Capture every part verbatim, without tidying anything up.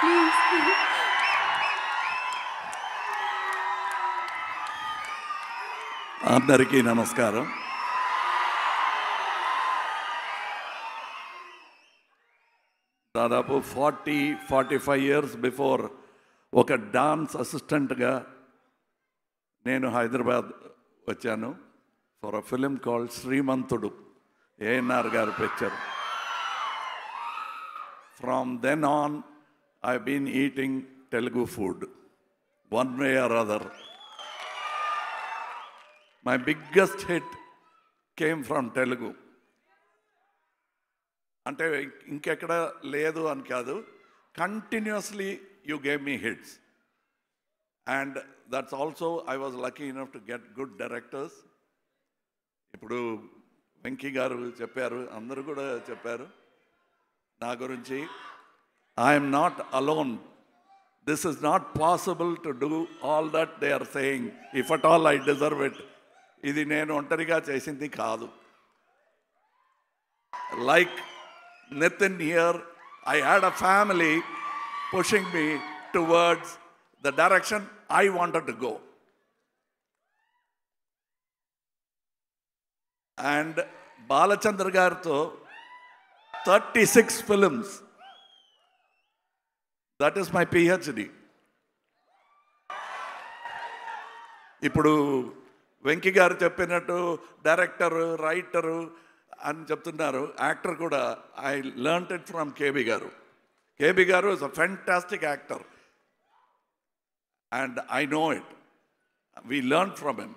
please, please. Andariki namaskaram. Dadapu forty, forty-five years before, oka dance assistant ga nenu Hyderabad vachanu for a film called Srimantudu, A N R garu picture. From then on, I've been eating Telugu food, one way or other. My biggest hit came from Telugu. Ante inkekada ledu ani kadu. Continuously, you gave me hits. And that's also, I was lucky enough to get good directors. Ippudu Venki garu chepparu, andaru kuda chepparu. Na Gurunji, I am not alone. This is not possible to do all that they are saying. If at all I deserve it, idi nenu ontariga chesindi kaadu. Like Nitin here, I had a family pushing me towards the direction I wanted to go. And Balachandra gartho thirty-six films. That is my P H D. Ippudu Venki garu cheppinattu director, writer, and cheptunnaru actor kuda. I learnt it from K B garu. K B garu is a fantastic actor, and I know it. We learnt from him.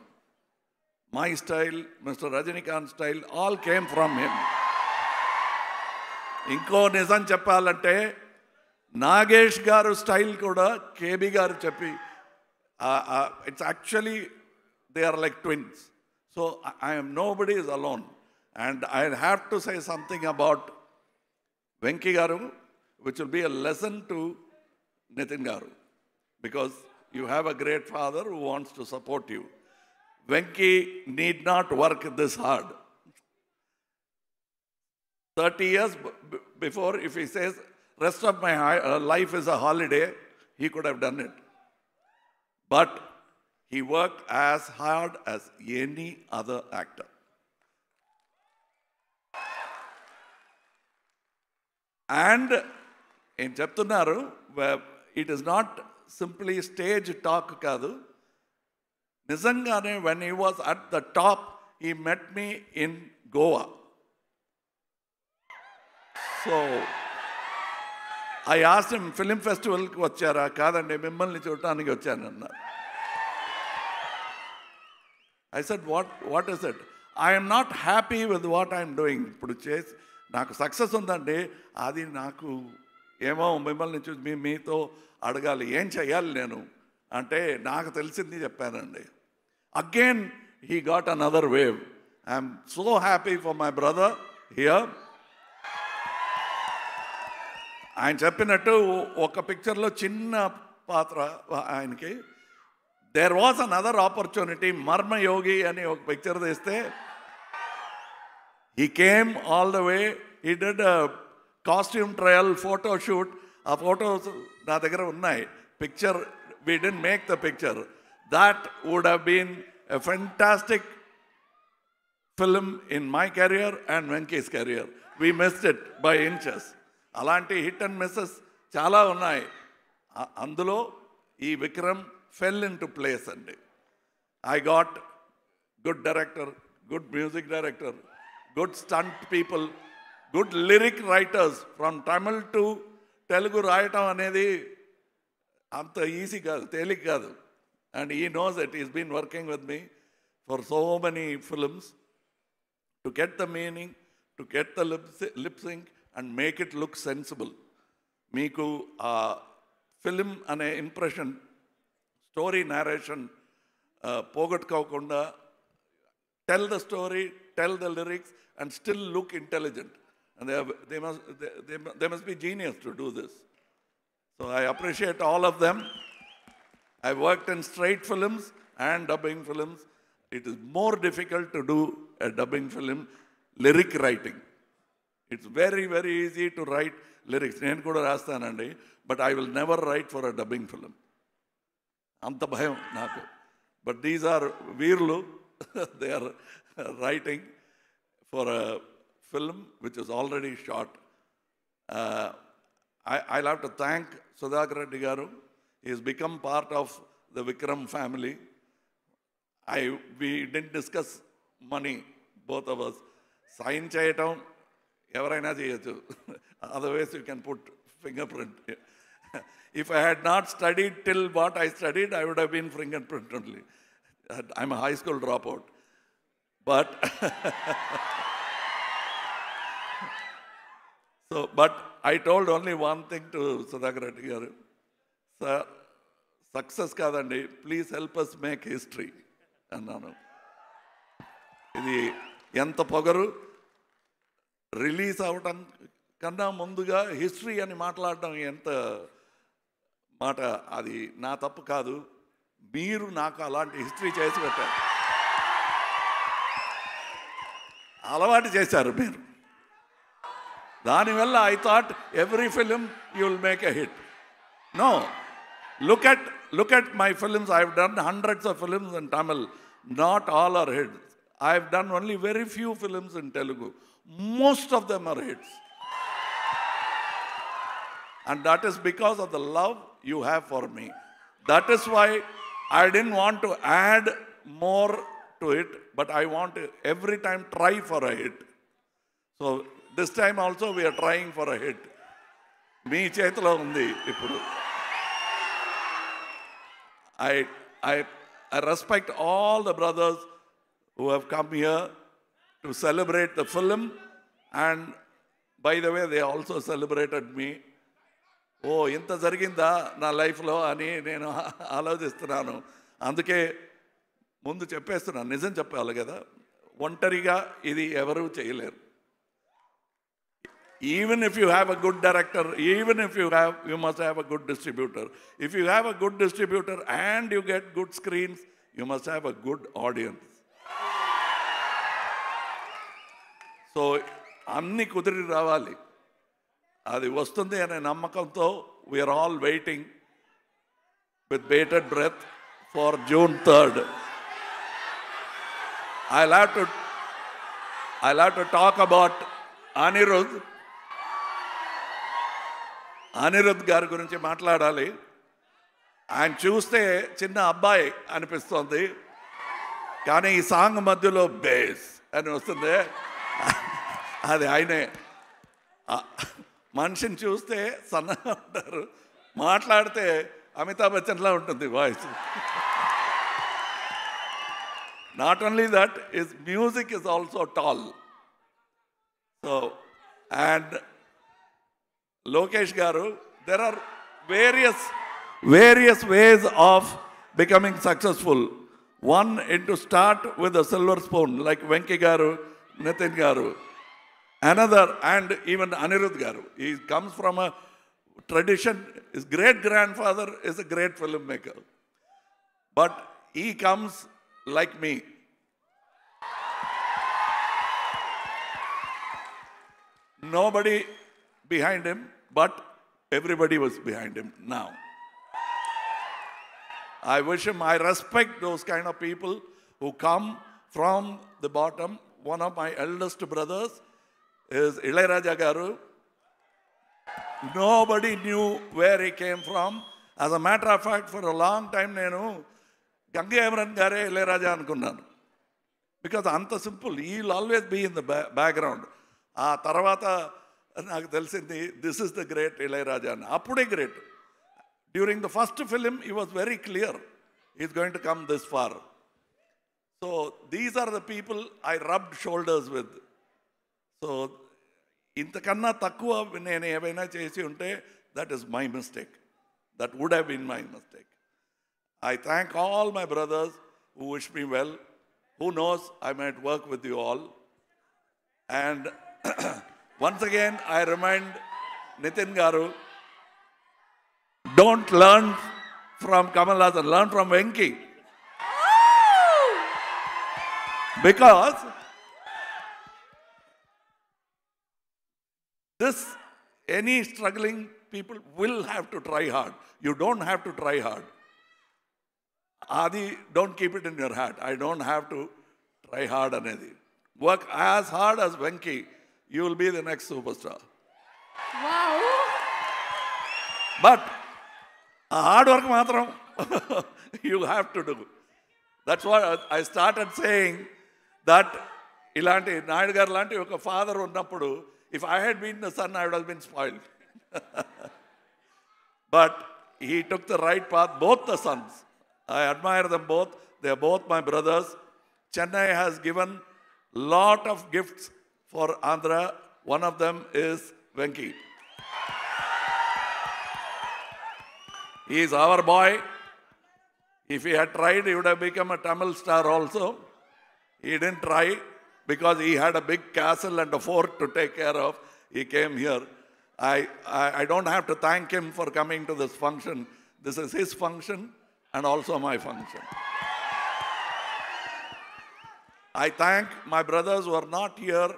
My style, Mister Rajinikanth's style, all came from him. ఇంకో నిజం చెప్పాలంటే నాగేష్ గారు style కూడా KB గారు చెప్పి it's actually they are like twins so I'm nobody is alone and I have to say something about Venky గారు which will be a lesson to Nitin గారు because you have a great father who wants to support you Venky need not work this hard thirty years before, if he says, rest of my life is a holiday, he could have done it. But he worked as hard as any other actor. And in Cheptunnaru, it is not simply stage talk kadu. Nizangane, when he was at the top, he met me in Goa. So, I asked him, film festival ku vachara kadandi mimmalni chudaniki vachanu anna. I said, what, what is it? I am not happy with what I am doing. Ippudu chesi naaku success undandi adi naaku emo mimmalni chusi meeto adagali em cheyali nenu ante naaku telisindi cheppanandi. Again, he got another wave. I am so happy for my brother here. ఆయన చెప్పినట్టు ఒక పిక్చర్లో చిన్న పాత్ర ఆయనకి there was another opportunity Marmayogi అని ఒక picture తీస్తే he came all the way he did costume trial photoshoot ఆ ఫోటోస్ నా దగ్గర ఉన్నాయి picture we did make the picture that would have been a fantastic film in my career and Venky's career we missed it by inches అలాంటి hit and misses చాలా ఉన్నాయి అందులో ఈ Vikram fell into place అండి I got good director good music director good stunt people good lyric writers from Tamil to Telugu రాయటం అనేది అంత easy కాదు తేలిక కాదు and he knows it he's been working with me for so many films to get the meaning to get the lip sync and make it look sensible. Meeku uh, film ane impression, story narration, uh, pogotkavakunda, tell the story, tell the lyrics, and still look intelligent. And they, have, they, must, they, they, they must be genius to do this. So I appreciate all of them. I worked in straight films and dubbing films. It is more difficult to do a dubbing film, lyric writing. It's very, very easy to write lyrics నేను కూడా రాస్తానండి, but I will never write for a dubbing film, అంత భయం నాకు. But these are వీర్లు, they are writing for a film which is already short. I have to thank Sudhakar Reddy గారు. He has become part of the Vikram family. I we didn't discuss money, both of us. Sign cheyatam evaraina cheyachu, otherwise you can put fingerprint. If I had not studied till what I studied, I would have been fingerprint only. I'm a high school dropout, but so but I told only one thing to Sudhakar Reddy garu. Sir, success kadandi, please help us make history annanu. Idi enta pogaru, release అవటం కన్నా ముందుగా history అని మాట్లాడడం ఎంత మాట. అది నా తప్పు కాదు, మీరు నాకు అలాంటి హిస్టరీ చేసి పెట్టారు, అలవాటు చేశారు మీరు. దానివల్ల I thought every film you will make a hit. No, look at look at my films. I have done hundreds of films in Tamil, not all are hits. I have done only very few films in Telugu. Most of them are hits. And that is because of the love you have for me. That is why I didn't want to add more to it, but I want to every time try for a hit. So this time also we are trying for a hit. Me chetlo undi ippudu. I I I respect all the brothers who have come here to celebrate the film, and by the way they also celebrated me. Oh, inta jariginda na life lo ani nenu aalochistunnanu. Anduke mundu cheppestunna, nijam cheppali kada, ontariga idi evaru cheyaleru. Even if you have a good director, even if you have you must have a good distributor. If you have a good distributor and you get good screens, you must have a good audience. So అన్ని కుదిరి రావాలి, అది వస్తుంది అనే నమ్మకంతో we are all waiting with bated breath for June third. I have to I have to talk about Anirudh. Anirudh గారి గురించి మాట్లాడాలి. ఆయన చూస్తే చిన్న అబ్బాయి అనిపిస్తుంది, కానీ ఈ సాంగ్ మధ్యలో బేస్ అని వస్తుంది, అది ఆయనే. మనిషిని చూస్తే సన్నగా ఉంటారు, మాట్లాడితే అమితాబ్ బచ్చన్లా ఉంటుంది voice. Not only that, his music is also tall. So and Lokesh గారు, there are various various ways of becoming successful. One in to start with a silver spoon like Venky గారు, Nitin garu, another, and even Anirudh garu. He comes from a tradition. His great grandfather is a great filmmaker, but he comes like me. Nobody behind him, but everybody was behind him. Now, I wish him. I respect those kind of people who come from the bottom. One of my eldest brothers is Ilaiyaraaja garu. Nobody knew where he came from. As a matter of fact, for a long time nenu Gangayamran gare Ilaiyaraaja anukunnanu, because anta simple, he will always be in the background. Aa tarvata naaku telisindi, this is the great Ilaiyaraaja. Appude great. During the first film he was very clear, he is going to come this far. So these are the people I rubbed shoulders with. So intakanna takkuva nenu evaina chesi unte, that is my mistake. That would have been my mistake. I thank all my brothers who wish me well. Who knows, I might work with you all. And once again I remind Nitin garu, don't learn from Kamal Haasan, learn from Venki. Because this Any struggling people will have to try hard. You don't have to try hard. Adi, don't keep it in your heart. I don't have to try hard, Anadi. Work as hard as Venki. You will be the next superstar. Wow. But hard work matram, you have to do. That's why I started saying that Ilanti, Nayadgar Lanti, your father unnappudu, if I had been the son, I would have been spoiled. But he took the right path, both the sons. I admire them both. They are both my brothers. Chennai has given a lot of gifts for Andhra. One of them is Venki. He is our boy. If he had tried, he would have become a Tamil star also. He didn't try because he had a big castle and a fort to take care of. He came here. I, I, I don't have to thank him for coming to this function. This is his function and also my function. I thank my brothers who are not here.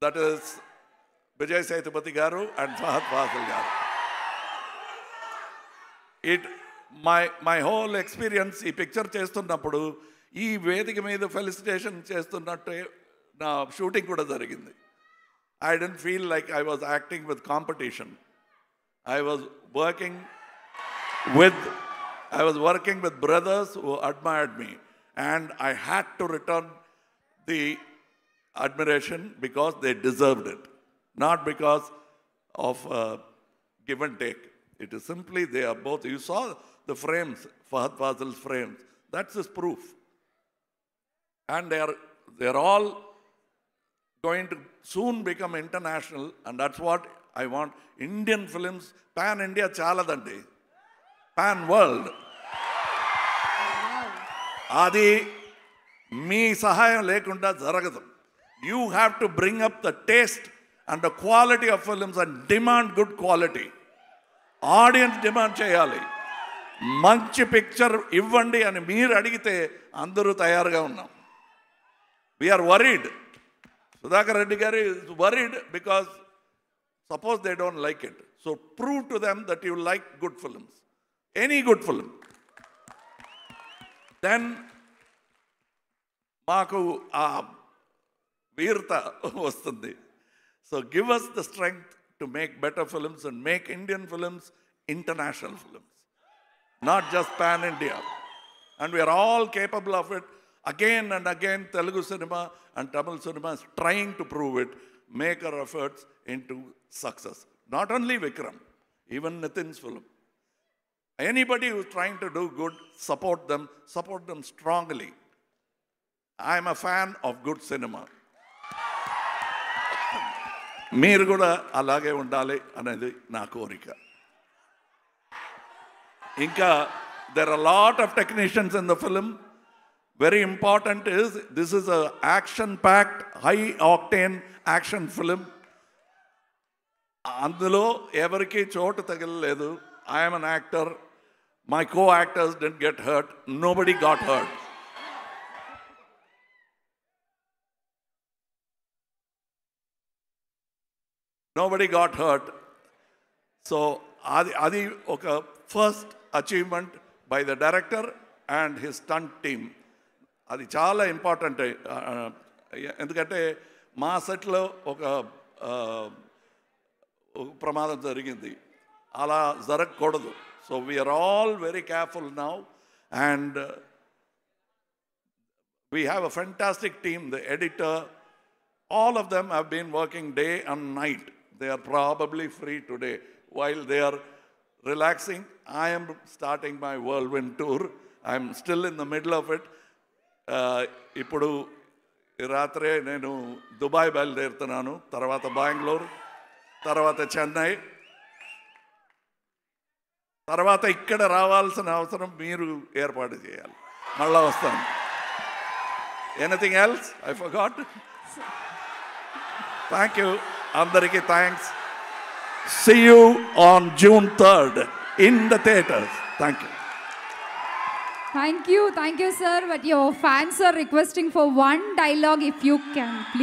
That is Vijay Sethupathi Garu and Fahad Fasil Garu. It, my, my whole experience, I picture Chestunnapudu, ee vedika meeda felicitation chestunnattu na shooting kuda jarigindi. I didn't feel like I was acting with competition. I was working with, I was working with brothers who admired me. And I had to return the admiration because they deserved it. Not because of uh, give and take. It is simply they are both. You saw the frames, Fahad Fazil's frames. That's his proof. And they are, they are all going to soon become international. And that's what I want. Indian films, pan-India chaladandi. Pan-world. Adi, me sahayam lekunda jaragadam. You have to bring up the taste and the quality of films and demand good quality. Audience demand cheyali. Manchi picture ivvandi ani meer adigite andaru tayyaruga unnam. We are worried. Sudhakar Reddy garu is worried because suppose they don't like it. So prove to them that you like good films. Any good film. Then, Maku Virta Vastundi. So give us the strength to make better films and make Indian films international films. Not just pan-India. And we are all capable of it. Again and again, Telugu cinema and Tamil cinema is trying to prove it. Make our efforts into success. Not only Vikram, even Nitin's film. Anybody who's trying to do good, support them, support them strongly. I'm a fan of good cinema. Meer kuda alage undali anedi na korika. Inka, there are a lot of technicians in the film. Very important is this is an action-packed, high-octane action film. Andulo evariki chotu tagalaledu. I am an actor. My co-actors didn't get hurt. Nobody got hurt. Nobody got hurt. So, adi, adi oka first achievement by the director and his stunt team. Adi chala important. Endukante ma set lo oka pramadam jarigindi. Ala Zarak Kodadu. So we are all very careful now. And uh, we have a fantastic team. The editor, all of them have been working day and night. They are probably free today. While they are relaxing, I am starting my whirlwind tour. I am still in the middle of it. Ippudu iratre nenu Dubai bayaldertunanu, Taravata Bangalore, Taravata Chennai. తర్వాత ఇక్కడ రావాల్సిన అవసరం మీరు ఏర్పాటు చేయాలి. మళ్ళా వస్తాను. Anything else I forgot. Thank you అందరికీ thanks. See you on June third in the theatres. Thank you. Thank you thank you sir. But your fans are requesting for one dialogue if you can please.